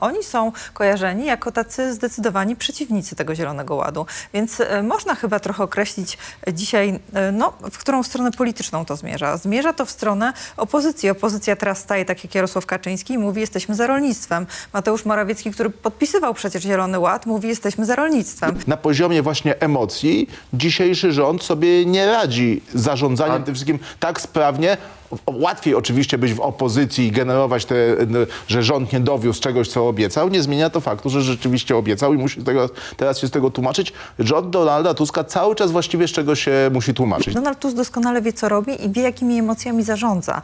Oni są kojarzeni jako tacy zdecydowani przeciwnicy tego Zielonego Ładu. Więc można chyba trochę określić dzisiaj, no, w którą stronę polityczną to zmierza. Zmierza to w stronę opozycji. Opozycja teraz staje, tak jak Jarosław Kaczyński, i mówi: jesteśmy za rolnictwem. Mateusz Morawiecki, który podpisywał przecież Zielony Ład, mówi: jesteśmy za rolnictwem. Na poziomie właśnie emocji dzisiejszy rząd sobie nie radzi zarządzaniem tym wszystkim tak sprawnie. Łatwiej oczywiście być w opozycji i generować te, że rząd nie dowiózł czegoś, co obiecał. Nie zmienia to faktu, że rzeczywiście obiecał i musi teraz się z tego tłumaczyć. Rząd Donalda Tuska cały czas właściwie z czego się musi tłumaczyć. Donald Tusk doskonale wie, co robi i wie, jakimi emocjami zarządza.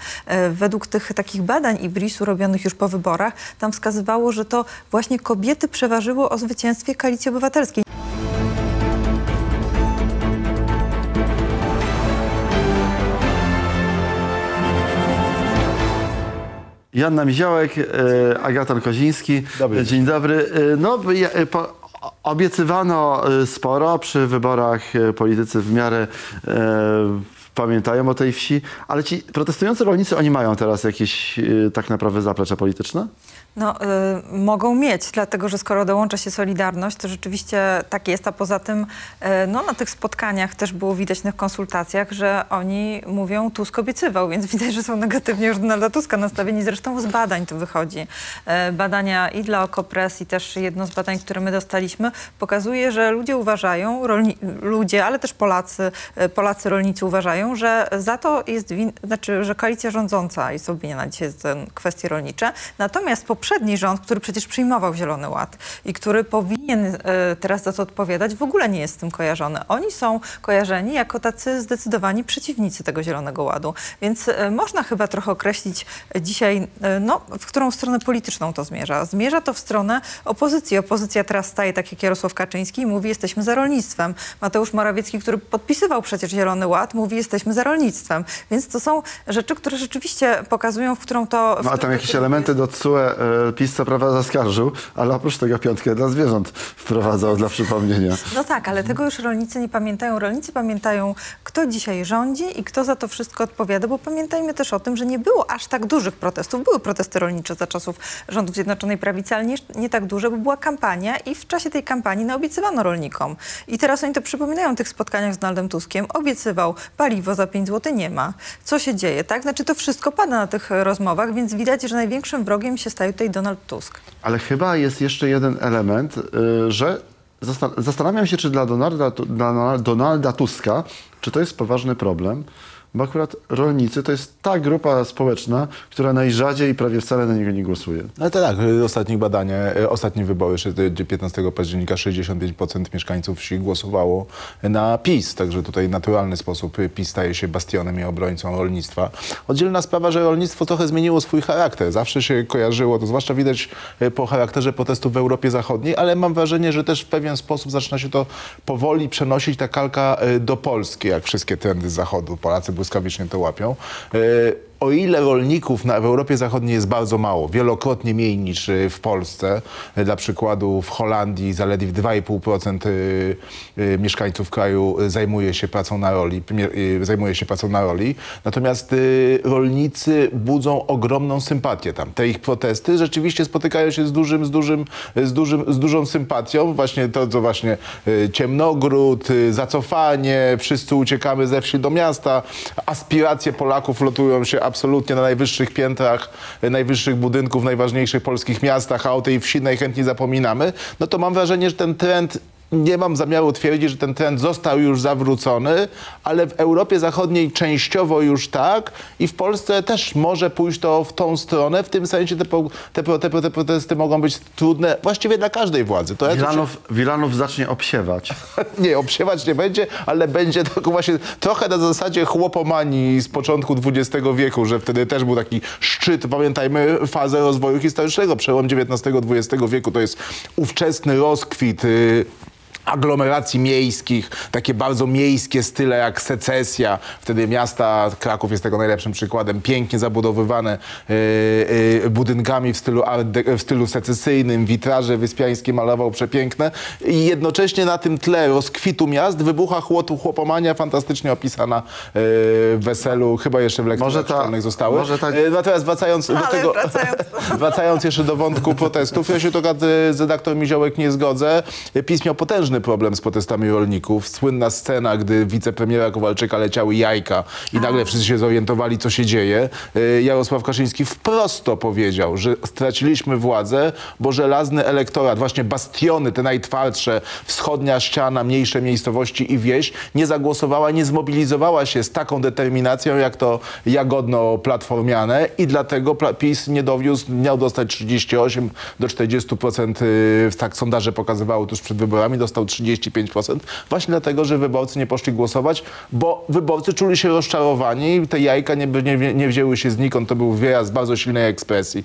Według tych takich badań Ibrisu robionych już po wyborach, tam wskazywało, że to właśnie kobiety przeważyły o zwycięstwie Koalicji Obywatelskiej. Joanna Miziołek, Agaton Koziński. Dobry. Dzień dobry. No, obiecywano sporo przy wyborach, politycy w miarę pamiętają o tej wsi, ale ci protestujący rolnicy, oni mają teraz jakieś tak naprawdę zaplecze polityczne? No, mogą mieć, dlatego że skoro dołącza się Solidarność, to rzeczywiście tak jest, a poza tym no, na tych spotkaniach też było widać, na konsultacjach, że oni mówią: Tusk obiecywał, więc widać, że są negatywnie już Donalda Tuska nastawieni. Zresztą z badań to wychodzi. Badania i dla OKOPRES, i też jedno z badań, które my dostaliśmy, pokazuje, że ludzie uważają, ludzie, ale też Polacy rolnicy uważają, że za to jest że koalicja rządząca jest obwiniona dzisiaj za kwestie rolnicze. Natomiast poprzedni rząd, który przecież przyjmował Zielony Ład i który powinien teraz za to odpowiadać, w ogóle nie jest z tym kojarzony. Oni są kojarzeni jako tacy zdecydowani przeciwnicy tego Zielonego Ładu. Więc można chyba trochę określić dzisiaj, no, w którą stronę polityczną to zmierza. Zmierza to w stronę opozycji. Opozycja teraz staje, tak jak Jarosław Kaczyński, i mówi: jesteśmy za rolnictwem. Mateusz Morawiecki, który podpisywał przecież Zielony Ład, mówi: jesteśmy za rolnictwem. Więc to są rzeczy, które rzeczywiście pokazują, w którą to... No, a tam jakieś elementy do TSUE PiS co prawda zaskarżył, ale oprócz tego piątkę dla zwierząt wprowadzał dla przypomnienia. No tak, ale tego już rolnicy nie pamiętają. Rolnicy pamiętają, kto dzisiaj rządzi i kto za to wszystko odpowiada, bo pamiętajmy też o tym, że nie było aż tak dużych protestów. Były protesty rolnicze za czasów rządów Zjednoczonej Prawicy, ale nie tak duże, bo była kampania i w czasie tej kampanii naobiecywano rolnikom. I teraz oni to przypominają w tych spotkaniach z Donaldem Tuskiem. Obiecywał: paliwo za 5 zł nie ma. Co się dzieje, tak? Znaczy to wszystko pada na tych rozmowach, więc widać, że największym wrogiem się staje tutaj Donald Tusk. Ale chyba jest jeszcze jeden element, że zastanawiam się, czy dla Donalda Tuska, czy to jest poważny problem, bo akurat rolnicy to jest ta grupa społeczna, która najrzadziej i prawie wcale na niego nie głosuje. Ale to tak, ostatnie wybory, 15 października 65% mieszkańców wsi głosowało na PiS, także tutaj w naturalny sposób PiS staje się bastionem i obrońcą rolnictwa. Oddzielna sprawa, że rolnictwo trochę zmieniło swój charakter. Zawsze się kojarzyło, to zwłaszcza widać po charakterze protestów w Europie Zachodniej, ale mam wrażenie, że też w pewien sposób zaczyna się to powoli przenosić, ta kalka do Polski, jak wszystkie trendy z Zachodu. Polacy błyskawicznie to łapią. O ile rolników w Europie Zachodniej jest bardzo mało, wielokrotnie mniej niż w Polsce. Dla przykładu w Holandii zaledwie 2,5% mieszkańców kraju zajmuje się pracą na roli. Natomiast rolnicy budzą ogromną sympatię tam. Te ich protesty rzeczywiście spotykają się z dużą sympatią. Właśnie to, co właśnie ciemnogród, zacofanie, wszyscy uciekamy ze wsi do miasta, aspiracje Polaków lotują się absolutnie na najwyższych piętrach, najwyższych budynków, najważniejszych polskich miastach, a o tej wsi najchętniej zapominamy, no to mam wrażenie, że ten trend, nie mam zamiaru twierdzić, że ten trend został już zawrócony, ale w Europie Zachodniej częściowo już tak i w Polsce też może pójść to w tą stronę. W tym sensie te protesty mogą być trudne właściwie dla każdej władzy. To Wilanów zacznie obsiewać. Nie, obsiewać nie będzie, ale będzie to właśnie trochę na zasadzie chłopomanii z początku XX wieku, że wtedy też był taki szczyt, pamiętajmy, fazę rozwoju historycznego. Przełom XIX-XX wieku to jest ówczesny rozkwit aglomeracji miejskich, takie bardzo miejskie style jak secesja. Wtedy miasta, Kraków jest tego najlepszym przykładem, pięknie zabudowywane budynkami w stylu secesyjnym, witraże Wyspiański malował przepiękne. I jednocześnie na tym tle rozkwitu miast wybucha chłopomania fantastycznie opisana w Weselu, chyba jeszcze w lekturach szkolnych zostały. Natomiast wracając do tego, wracając jeszcze do wątku protestów, ja się to z redaktor Miziołek nie zgodzę. PiS miał potężny problem z protestami rolników. Słynna scena, gdy wicepremiera Kowalczyka leciały jajka i nagle wszyscy się zorientowali, co się dzieje. Jarosław Kaczyński wprost powiedział, że straciliśmy władzę, bo żelazny elektorat, właśnie bastiony, te najtwardsze, wschodnia ściana, mniejsze miejscowości i wieś, nie zagłosowała, nie zmobilizowała się z taką determinacją, jak to jagodno platformiane, i dlatego PiS nie dowiózł, miał dostać 38 do 40%, tak sondaże pokazywały tuż przed wyborami, dostał 35%, właśnie dlatego, że wyborcy nie poszli głosować, bo wyborcy czuli się rozczarowani i te jajka nie wzięły się znikąd. To był wyraz bardzo silnej ekspresji.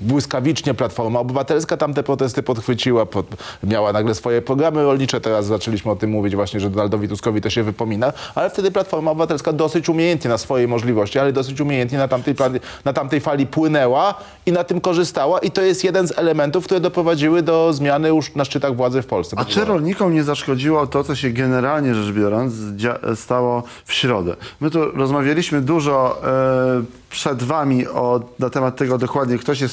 Błyskawicznie Platforma Obywatelska tamte protesty podchwyciła, miała nagle swoje programy rolnicze, teraz zaczęliśmy o tym mówić właśnie, że Donaldowi Tuskowi to się wypomina, ale wtedy Platforma Obywatelska dosyć umiejętnie na swojej możliwości, ale dosyć umiejętnie na tamtej fali płynęła i na tym korzystała, i to jest jeden z elementów, które doprowadziły do zmiany już na szczytach władzy w Polsce. A czy rolnikom nie zaszkodziło to, co się generalnie rzecz biorąc stało w środę? My tu rozmawialiśmy dużo przed wami na temat tego dokładnie, co się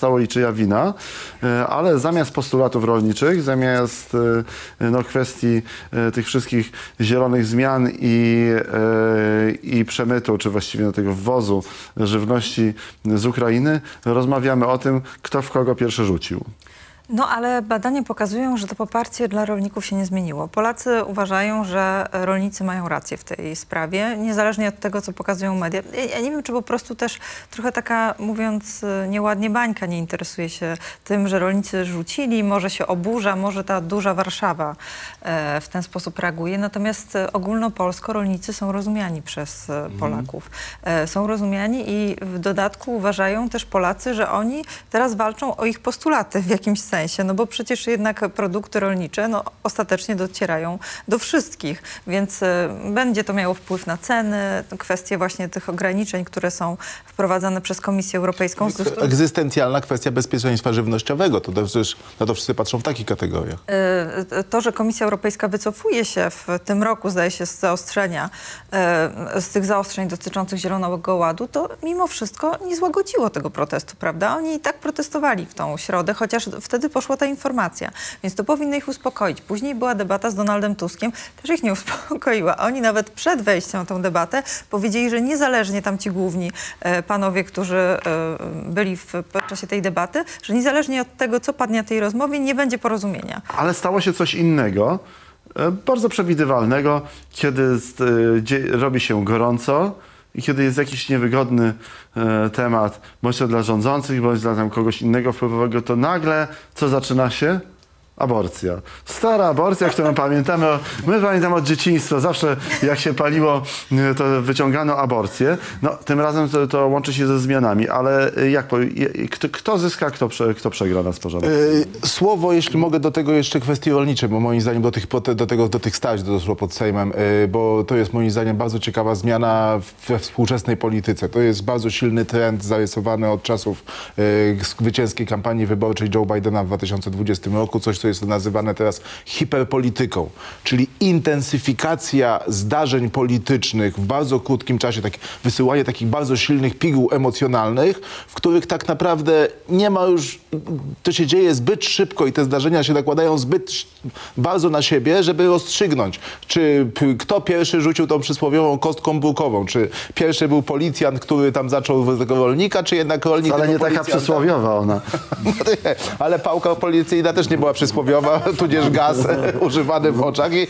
stało i czyja wina, ale zamiast postulatów rolniczych, zamiast kwestii tych wszystkich zielonych zmian i przemytu, czy właściwie tego wwozu żywności z Ukrainy, rozmawiamy o tym, kto w kogo pierwszy rzucił. No ale badania pokazują, że to poparcie dla rolników się nie zmieniło. Polacy uważają, że rolnicy mają rację w tej sprawie, niezależnie od tego, co pokazują media. Ja nie wiem, czy po prostu też trochę taka, mówiąc nieładnie, bańka nie interesuje się tym, że rolnicy rzucili, może się oburza, może ta duża Warszawa w ten sposób reaguje. Natomiast ogólnopolsko rolnicy są rozumiani przez Polaków. Są rozumiani i w dodatku uważają też Polacy, że oni teraz walczą o ich postulaty w jakimś sensie. No bo przecież jednak produkty rolnicze ostatecznie docierają do wszystkich, więc będzie to miało wpływ na ceny, kwestie właśnie tych ograniczeń, które są wprowadzane przez Komisję Europejską. Egzystencjalna kwestia bezpieczeństwa żywnościowego, to przecież na to wszyscy patrzą w takich kategoriach. To, że Komisja Europejska wycofuje się w tym roku, zdaje się, z tych zaostrzeń dotyczących Zielonego Ładu, to mimo wszystko nie złagodziło tego protestu, prawda? Oni i tak protestowali w tą środę, chociaż wtedy poszła ta informacja, więc to powinno ich uspokoić. Później była debata z Donaldem Tuskiem, też ich nie uspokoiła. Oni nawet przed wejściem na tę debatę powiedzieli, że niezależnie tam ci główni panowie, którzy byli w czasie tej debaty, że niezależnie od tego, co padnie na tej rozmowie, nie będzie porozumienia. Ale stało się coś innego, bardzo przewidywalnego, kiedy robi się gorąco i kiedy jest jakiś niewygodny temat, bądź to dla rządzących, bądź dla tam kogoś innego wpływowego, to nagle co zaczyna się? Aborcja. Stara aborcja, którą pamiętamy. My pamiętamy od dzieciństwa. Zawsze jak się paliło, to wyciągano aborcję. No, tym razem to łączy się ze zmianami. Ale jak kto zyska, kto przegra na sporze? Słowo, jeśli mogę, do tego jeszcze kwestii rolniczej, bo moim zdaniem do tych starć doszło pod Sejmem, bo to jest moim zdaniem bardzo ciekawa zmiana we współczesnej polityce. To jest bardzo silny trend zarysowany od czasów zwycięskiej kampanii wyborczej Joe Bidena w 2020 roku. Coś, co jest nazywane teraz hiperpolityką, czyli intensyfikacja zdarzeń politycznych w bardzo krótkim czasie, wysyłanie takich bardzo silnych piguł emocjonalnych, w których tak naprawdę nie ma już, to się dzieje zbyt szybko i te zdarzenia się nakładają zbyt bardzo na siebie, żeby rozstrzygnąć, czy kto pierwszy rzucił tą przysłowiową kostką bułkową, czy pierwszy był policjant, który tam zaczął tego rolnika, czy jednak rolnik. Ale nie taka przysłowiowa ona. Ale pałka policyjna też nie była przysłowiowa, tudzież gaz używany w oczach. I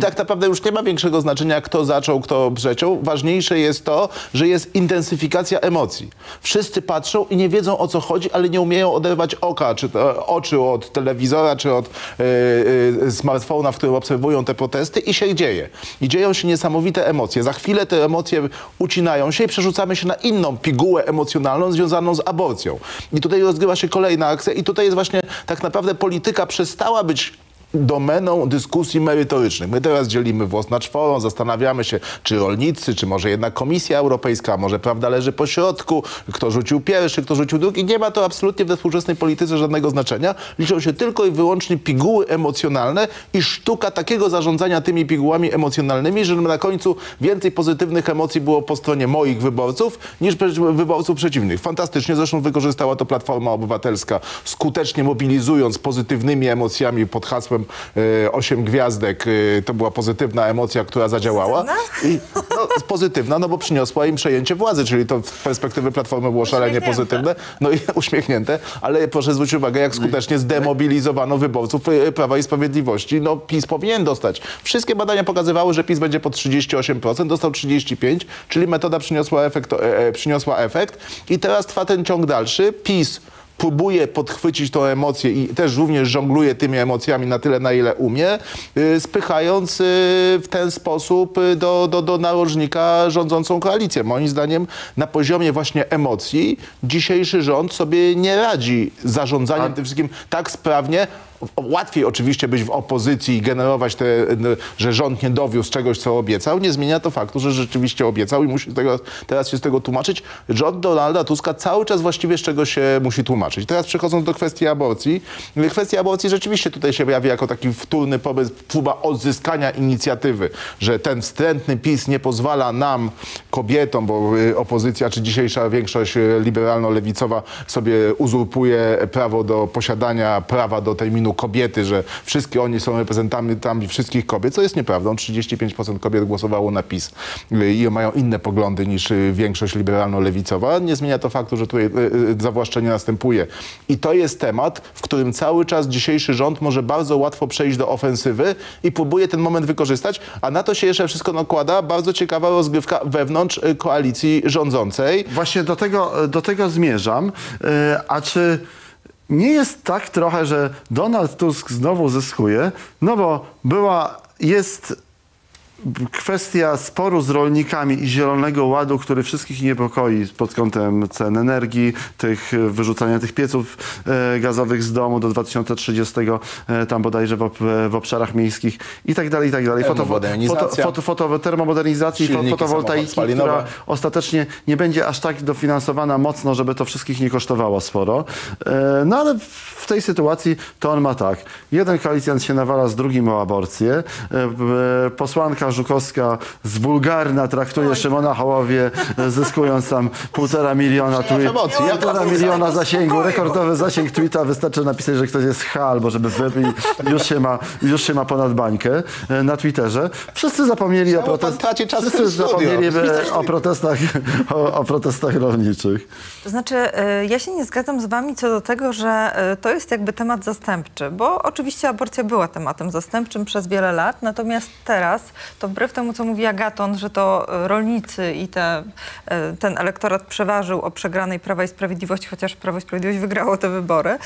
tak naprawdę już nie ma większego znaczenia, kto zaczął, kto przeciął. Ważniejsze jest to, że jest intensyfikacja emocji. Wszyscy patrzą i nie wiedzą, o co chodzi, ale nie umieją oderwać oka, czy oczu od telewizora, czy od smartfona, w którym obserwują te protesty, i się dzieje. I dzieją się niesamowite emocje. Za chwilę te emocje ucinają się i przerzucamy się na inną pigułę emocjonalną związaną z aborcją. I tutaj rozgrywa się kolejna akcja i tutaj jest właśnie tak naprawdę polityka przestała być domeną dyskusji merytorycznych. My teraz dzielimy włos na czworo, zastanawiamy się, czy rolnicy, czy może jednak Komisja Europejska, może prawda leży po środku, kto rzucił pierwszy, kto rzucił drugi. Nie ma to absolutnie we współczesnej polityce żadnego znaczenia. Liczą się tylko i wyłącznie piguły emocjonalne i sztuka takiego zarządzania tymi pigułami emocjonalnymi, żeby na końcu więcej pozytywnych emocji było po stronie moich wyborców niż wyborców przeciwnych. Fantastycznie zresztą wykorzystała to Platforma Obywatelska, skutecznie mobilizując pozytywnymi emocjami pod hasłem 8 gwiazdek, to była pozytywna emocja, która zadziałała. Pozytywna? I, no, pozytywna, no bo przyniosła im przejęcie władzy, czyli to z perspektywy Platformy było szalenie pozytywne, no i uśmiechnięte, ale proszę zwrócić uwagę, jak skutecznie zdemobilizowano wyborców Prawa i Sprawiedliwości. No PiS powinien dostać. Wszystkie badania pokazywały, że PiS będzie po 38%, dostał 35%, czyli metoda przyniosła efekt i teraz trwa ten ciąg dalszy. PiS próbuje podchwycić tą emocję i też również żongluje tymi emocjami na tyle, na ile umie, spychając w ten sposób do narożnika rządzącą koalicję. Moim zdaniem na poziomie właśnie emocji dzisiejszy rząd sobie nie radzi zarządzaniem tym wszystkim tak sprawnie. Łatwiej oczywiście być w opozycji i generować, że rząd nie dowiózł czegoś, co obiecał. Nie zmienia to faktu, że rzeczywiście obiecał i musi teraz się z tego tłumaczyć. Rząd Donalda Tuska cały czas właściwie z czego się musi tłumaczyć. Teraz przechodząc do kwestii aborcji. Kwestia aborcji rzeczywiście tutaj się pojawia jako taki wtórny pomysł, próba odzyskania inicjatywy, że ten wstrętny PiS nie pozwala nam, kobietom, bo opozycja czy dzisiejsza większość liberalno-lewicowa sobie uzurpuje prawo do posiadania prawa do terminu kobiety, że wszystkie oni są reprezentantami wszystkich kobiet, co jest nieprawdą. 35% kobiet głosowało na PiS i mają inne poglądy niż większość liberalno-lewicowa. Nie zmienia to faktu, że tutaj zawłaszczenie następuje. I to jest temat, w którym cały czas dzisiejszy rząd może bardzo łatwo przejść do ofensywy i próbuje ten moment wykorzystać, a na to się jeszcze wszystko nakłada bardzo ciekawa rozgrywka wewnątrz koalicji rządzącej. Właśnie do tego zmierzam. A czy nie jest tak trochę, że Donald Tusk znowu zyskuje, no bo jest kwestia sporu z rolnikami i Zielonego Ładu, który wszystkich niepokoi pod kątem cen energii, wyrzucania tych pieców gazowych z domu do 2030, tam bodajże w obszarach miejskich i tak dalej, i tak dalej. Termomodernizacji, fotowoltaiki, która ostatecznie nie będzie aż tak dofinansowana mocno, żeby to wszystkich nie kosztowało sporo. No ale w tej sytuacji to on ma tak. Jeden koalicjant się nawala z drugim o aborcję. Posłanka Żukowska z wulgarna traktuje Szymona Hołownię, zyskując tam 1,5 miliona zasięgu, rekordowy zasięg tweeta, wystarczy napisać, że ktoś jest H, albo żeby już się ma ponad bańkę na Twitterze. Wszyscy zapomnieli o protestach rolniczych. To znaczy, ja się nie zgadzam z wami co do tego, że to jest jakby temat zastępczy, bo oczywiście aborcja była tematem zastępczym przez wiele lat, natomiast teraz to wbrew temu, co mówi Agaton, że to rolnicy i ten elektorat przeważył o przegranej Prawa i Sprawiedliwości, chociaż Prawo i Sprawiedliwość wygrało te wybory,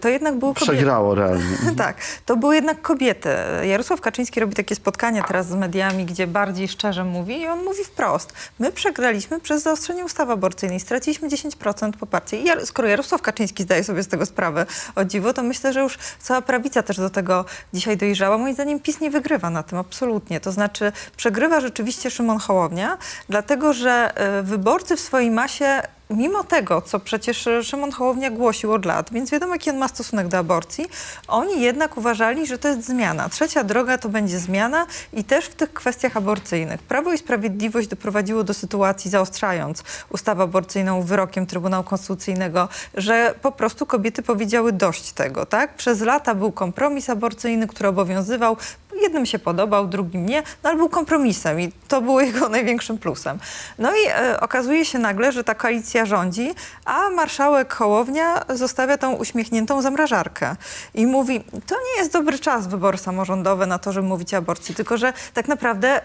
to jednak były kobiety. Przegrało realnie. Tak, to były jednak kobiety. Jarosław Kaczyński robi takie spotkania teraz z mediami, gdzie bardziej szczerze mówi i on mówi wprost. My przegraliśmy przez zaostrzenie ustawy aborcyjnej, straciliśmy 10% poparcia. I skoro Jarosław Kaczyński zdaje sobie z tego sprawę, o dziwo, to myślę, że już cała prawica też do tego dzisiaj dojrzała. Moim zdaniem PiS nie wygrywa na tym, absolutnie. To znaczy przegrywa rzeczywiście Szymon Hołownia, dlatego że wyborcy w swojej masie, mimo tego, co przecież Szymon Hołownia głosił od lat, więc wiadomo, jaki on ma stosunek do aborcji, oni jednak uważali, że to jest zmiana. Trzecia droga to będzie zmiana i też w tych kwestiach aborcyjnych. Prawo i Sprawiedliwość doprowadziło do sytuacji, zaostrzając ustawę aborcyjną wyrokiem Trybunału Konstytucyjnego, że po prostu kobiety powiedziały dość tego, tak? Przez lata był kompromis aborcyjny, który obowiązywał. Jednym się podobał, drugim nie, no ale był kompromisem i to było jego największym plusem. No i okazuje się nagle, że ta koalicja rządzi, a marszałek Hołownia zostawia tą uśmiechniętą zamrażarkę i mówi, to nie jest dobry czas, wybory samorządowe, na to, żeby mówić o aborcji, tylko że tak naprawdę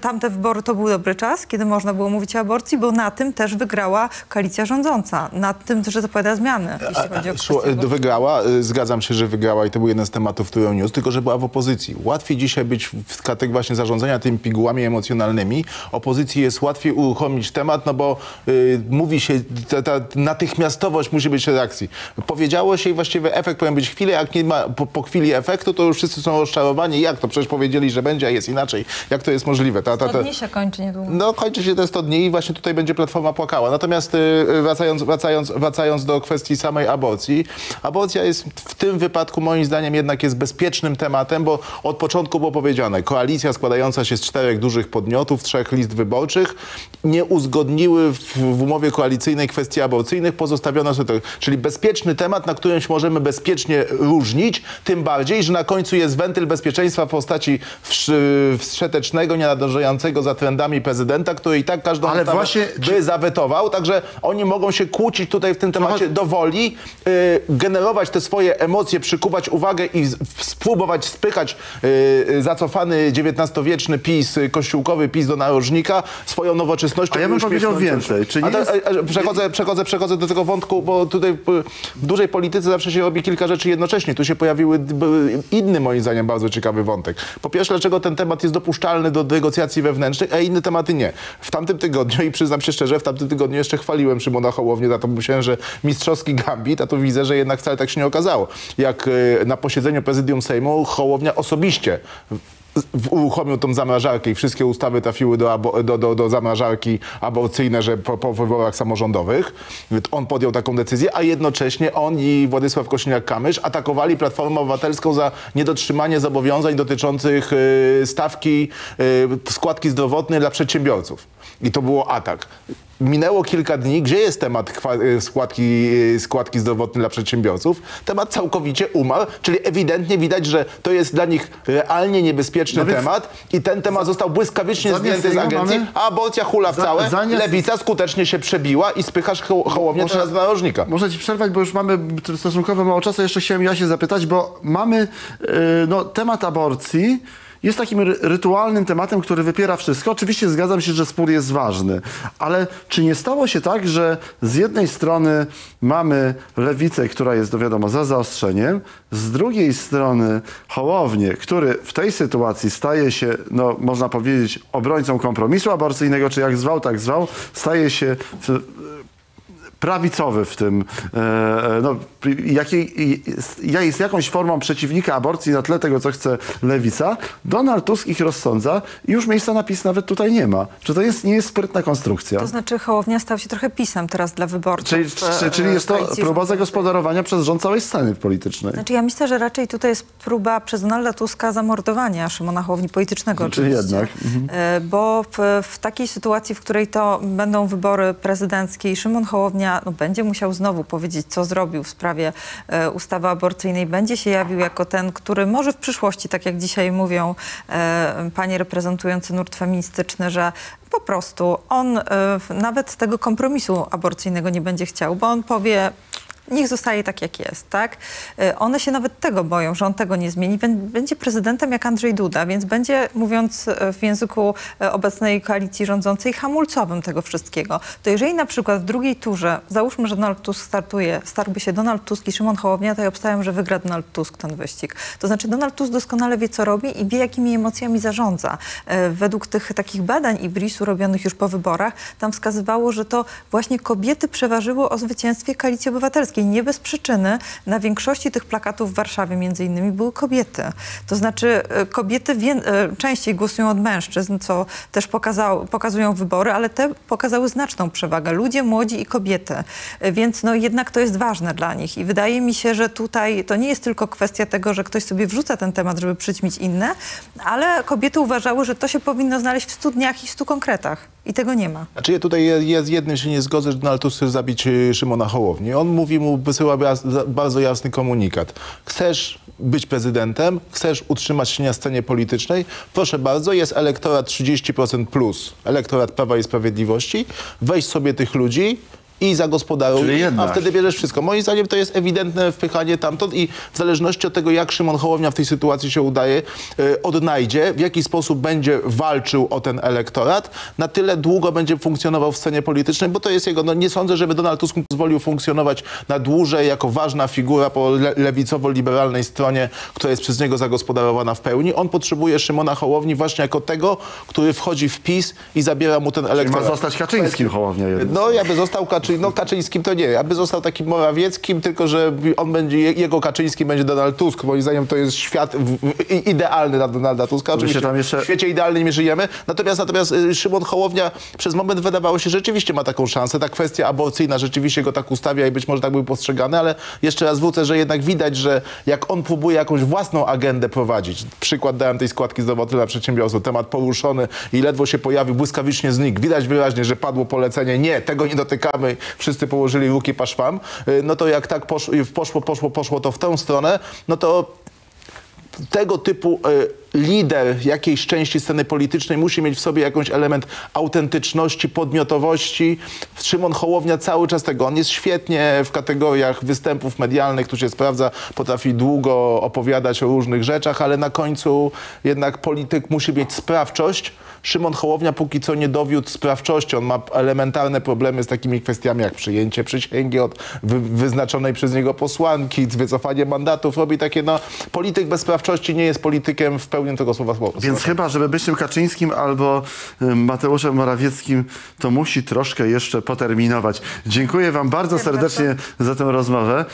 tamte wybory to był dobry czas, kiedy można było mówić o aborcji, bo na tym też wygrała koalicja rządząca, na tym, że zapowiada zmiany, jeśli chodzi o kwestię. Wygrała, zgadzam się, że wygrała i to był jeden z tematów, który on niósł, tylko że była w opozycji. Łatwiej dzisiaj być w kategorii właśnie zarządzania tymi pigułami emocjonalnymi. Opozycji jest łatwiej uruchomić temat, no bo mówi się, ta natychmiastowość musi być reakcji. Powiedziało się i właściwie efekt powinien być chwilę, jak nie ma po chwili efektu, to już wszyscy są rozczarowani. Jak to? Przecież powiedzieli, że będzie, a jest inaczej. Jak to jest możliwe? 100 dni się kończy niedługo. No kończy się te 100 dni i właśnie tutaj będzie Platforma płakała. Natomiast wracając do kwestii samej aborcji, aborcja jest w tym wypadku moim zdaniem jednak jest bezpiecznym tematem, bo od początku było powiedziane, koalicja składająca się z 4 dużych podmiotów, 3 list wyborczych nie uzgodniły w umowie koalicyjnej kwestii aborcyjnych, pozostawiono sobie to. Czyli bezpieczny temat, na którym się możemy bezpiecznie różnić, tym bardziej, że na końcu jest wentyl bezpieczeństwa w postaci wszetecznego, nienadążającego za trendami prezydenta, który i tak każdą ustawę właśnie by zawetował. Także oni mogą się kłócić tutaj w tym temacie do woli, generować te swoje emocje, przykuwać uwagę i spróbować spychać zacofany XIX-wieczny PiS, kościółkowy PiS do narożnika swoją nowoczesnością. A ja bym powiedział więcej. Czy nie przechodzę do tego wątku, bo tutaj w dużej polityce zawsze się robi kilka rzeczy jednocześnie. Tu się pojawiły inny, moim zdaniem, bardzo ciekawy wątek. Po pierwsze, dlaczego ten temat jest dopuszczalny do negocjacji wewnętrznych, a inne tematy nie. W tamtym tygodniu, i przyznam się szczerze, w tamtym tygodniu jeszcze chwaliłem Szymona Hołownię, za to myślałem, że mistrzowski gambit, a tu widzę, że jednak wcale tak się nie okazało. Jak na posiedzeniu Prezydium Sejmu Hołownia osobiście uruchomił tą zamrażarkę i wszystkie ustawy trafiły do zamrażarki aborcyjne, że po wyborach samorządowych on podjął taką decyzję, a jednocześnie on i Władysław Kosiniak-Kamysz atakowali Platformę Obywatelską za niedotrzymanie zobowiązań dotyczących stawki składki zdrowotnej dla przedsiębiorców. I to było atak. Minęło kilka dni. Gdzie jest temat składki zdrowotnej dla przedsiębiorców? Temat całkowicie umarł, czyli ewidentnie widać, że to jest dla nich realnie niebezpieczny temat i ten temat został błyskawicznie zdjęty z agencji, a aborcja hula w całe. Lewica skutecznie się przebiła i spychasz Hołownię teraz do narożnika. Można ci przerwać, bo już mamy stosunkowo mało czasu. Jeszcze chciałem się zapytać, bo mamy temat aborcji. Jest takim rytualnym tematem, który wypiera wszystko. Oczywiście zgadzam się, że spór jest ważny, ale czy nie stało się tak, że z jednej strony mamy lewicę, która jest, wiadomo, za zaostrzeniem, z drugiej strony Hołownię, który w tej sytuacji staje się, można powiedzieć, obrońcą kompromisu aborcyjnego, czy jak zwał, tak zwał, staje się prawicowy w tym, jest jakąś formą przeciwnika aborcji na tle tego, co chce lewica. Donald Tusk ich rozsądza i już miejsca na PiS nawet tutaj nie ma. Czy to nie jest sprytna konstrukcja? To znaczy Hołownia stał się trochę PiS-em teraz dla wyborców. Czyli jest to próba zagospodarowania przez rząd całej sceny politycznej. Znaczy ja myślę, że raczej tutaj jest próba przez Donalda Tuska zamordowania Szymona Hołowni politycznego oczywiście. Jednak. Bo w takiej sytuacji, w której to będą wybory prezydenckie i Szymon Hołownia będzie musiał znowu powiedzieć, co zrobił w sprawie ustawy aborcyjnej. Będzie się jawił jako ten, który może w przyszłości, tak jak dzisiaj mówią panie reprezentujące nurt feministyczny, że po prostu on nawet tego kompromisu aborcyjnego nie będzie chciał, bo on powie, niech zostaje tak, jak jest, tak? One się nawet tego boją, że on tego nie zmieni. Będzie prezydentem jak Andrzej Duda, więc będzie, mówiąc w języku obecnej koalicji rządzącej, hamulcowym tego wszystkiego. To jeżeli na przykład w drugiej turze, załóżmy, że Donald Tusk startuje się Donald Tusk i Szymon Hołownia, to ja obstawiam, że wygra Donald Tusk ten wyścig. To znaczy Donald Tusk doskonale wie, co robi i wie, jakimi emocjami zarządza. Według tych takich badań IBRIS-u robionych już po wyborach, tam wskazywało, że to właśnie kobiety przeważyły o zwycięstwie Koalicji Obywatelskiej. Nie bez przyczyny na większości tych plakatów w Warszawie między innymi były kobiety. To znaczy kobiety częściej głosują od mężczyzn, co też pokazują wybory, ale te pokazały znaczną przewagę. Ludzie, młodzi i kobiety. Więc jednak to jest ważne dla nich. I wydaje mi się, że tutaj to nie jest tylko kwestia tego, że ktoś sobie wrzuca ten temat, żeby przyćmić inne, ale kobiety uważały, że to się powinno znaleźć w 100 dniach i 100 konkretach. I tego nie ma. Znaczy ja tutaj z jednym się nie zgodzę, że Donald Tusk chce zabić Szymona Hołownię. On mówi mu, wysyła bardzo jasny komunikat. Chcesz być prezydentem? Chcesz utrzymać się na scenie politycznej? Proszę bardzo, jest elektorat 30% plus, elektorat Prawa i Sprawiedliwości. Weź sobie tych ludzi i zagospodaruj, a wtedy bierzesz wszystko. Moim zdaniem to jest ewidentne wpychanie tamtąd i w zależności od tego, jak Szymon Hołownia w tej sytuacji się udaje, odnajdzie, w jaki sposób będzie walczył o ten elektorat, na tyle długo będzie funkcjonował w scenie politycznej, bo to jest jego, no nie sądzę, żeby Donald Tusk pozwolił funkcjonować na dłużej jako ważna figura po lewicowo-liberalnej stronie, która jest przez niego zagospodarowana w pełni. On potrzebuje Szymona Hołowni właśnie jako tego, który wchodzi w PiS i zabiera mu ten elektorat. Ma zostać Kaczyńskim Hołownia jednak. No, ja by został Kaczyńskim to nie, ja by został takim Morawieckim, tylko że on będzie, jego Kaczyński będzie Donald Tusk. Moim zdaniem to jest świat idealny dla Donalda Tuska. Oczywiście tam jeszcze... w świecie idealnym nie żyjemy. Natomiast Szymon Hołownia przez moment wydawało się, że rzeczywiście ma taką szansę. Ta kwestia aborcyjna rzeczywiście go tak ustawia i być może tak był postrzegany, ale jeszcze raz wrócę, że jednak widać, że jak on próbuje jakąś własną agendę prowadzić. Przykład dałem tej składki zdrowotnej dla przedsiębiorców. Temat poruszony i ledwo się pojawił, błyskawicznie znikł. Widać wyraźnie, że padło polecenie. Nie, tego nie dotykamy. Wszyscy położyli ruki po szwam. No to jak tak poszło to w tę stronę, no to tego typu lider jakiejś części sceny politycznej musi mieć w sobie jakiś element autentyczności, podmiotowości. Szymon Hołownia cały czas tego. On jest świetnie w kategoriach występów medialnych, tu się sprawdza, potrafi długo opowiadać o różnych rzeczach, ale na końcu jednak polityk musi mieć sprawczość. Szymon Hołownia póki co nie dowiódł sprawczości. On ma elementarne problemy z takimi kwestiami jak przyjęcie przysięgi od wyznaczonej przez niego posłanki, wycofanie mandatów. Robi takie, no, polityk bez sprawczości nie jest politykiem w pełni tego słowa. Więc chyba, żeby być tym Kaczyńskim albo Mateuszem Morawieckim, to musi troszkę jeszcze poterminować. Dziękuję wam bardzo serdecznie za tę rozmowę.